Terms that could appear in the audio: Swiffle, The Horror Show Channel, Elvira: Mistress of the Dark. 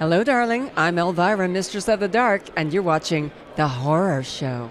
Hello, darling. I'm Elvira, Mistress of the Dark, and you're watching The Horror Show.